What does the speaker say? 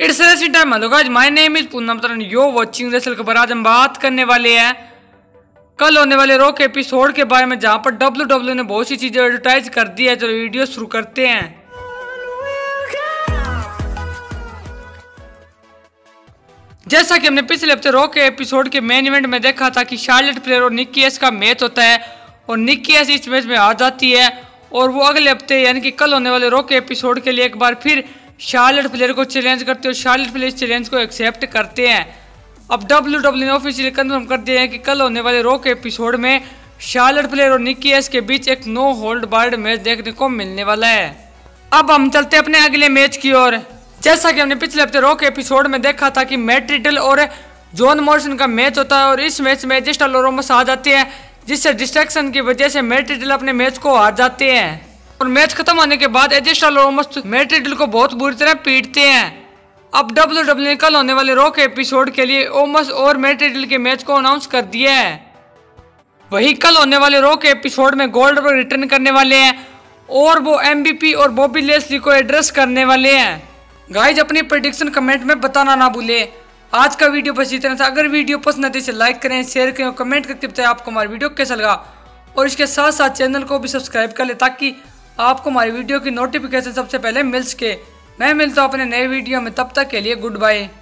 It's racing time hello guys, my name is Poonam Taran, you're watching wrestle खबर। आज हम बात करने वाले हैं कल होने वाले रॉ के एपिसोड के बारे में, जहां पर डब्ल्यूडब्ल्यूई ने बहुत सी चीजें एडवर्टाइज कर दी है। चलो वीडियो शुरू करते हैं। जैसा कि हमने पिछले हफ्ते रॉ के एपिसोड के मेन इवेंट में देखा था कि शार्लेट फ्लेयर और निक्की एस का मैच होता है और निक्की एस इस मैच में आ जाती है और वो अगले हफ्ते यानी कि कल होने वाले रॉ के एपिसोड के लिए एक बार फिर शार्लेट फ्लेयर को चैलेंज करते हैं और शार्लेट फ्लेयर इस चैलेंज को एक्सेप्ट करते हैं। अब डब्ल्यूडब्ल्यूई ने ऑफिशियली कंफर्म कर दिया है कि कल होने वाले रॉ के एपिसोड में शार्लेट फ्लेयर और निक्की एस के बीच एक नो होल्ड बार्ड मैच देखने को मिलने वाला है। अब हम चलते हैं अपने अगले मैच की ओर। जैसा कि हमने पिछले हफ्ते रॉ के एपिसोड में देखा था कि मैट रिडल और जॉन मॉरिसन का मैच होता है और इस मैच में एजेस्टल और ओमोस आ जाते हैं, जिससे डिस्ट्रैक्शन की वजह से मैट रिडल अपने मैच को हार जाते हैं और मैच खत्म होने के बाद एजेस्टल और ओमोस मैट रिडल को बहुत बुरी तरह पीटते हैं। अब डब्ल्यूडब्ल्यूई कल होने वाले रॉ के एपिसोड के लिए ओमोस और मैट रिडल के मैच को अनाउंस कर दिया है। वही कल होने वाले रॉ के एपिसोड में गोल्डबर्ग रिटर्न करने वाले हैं और वो MVP और बॉबी लेस्ली को एड्रेस करने वाले हैं। गाइज अपनी प्रेडिक्शन कमेंट में बताना ना भूले। आज का वीडियो बस इतना था। अगर वीडियो पसंद आती है इसे लाइक करें, शेयर करें और कमेंट करके बताएं आपको हमारी वीडियो कैसा लगा और इसके साथ साथ चैनल को भी सब्सक्राइब कर लें ताकि आपको हमारी वीडियो की नोटिफिकेशन सबसे पहले मिल सके। मैं मिलता हूँ अपने नए वीडियो में, तब तक के लिए गुड बाय।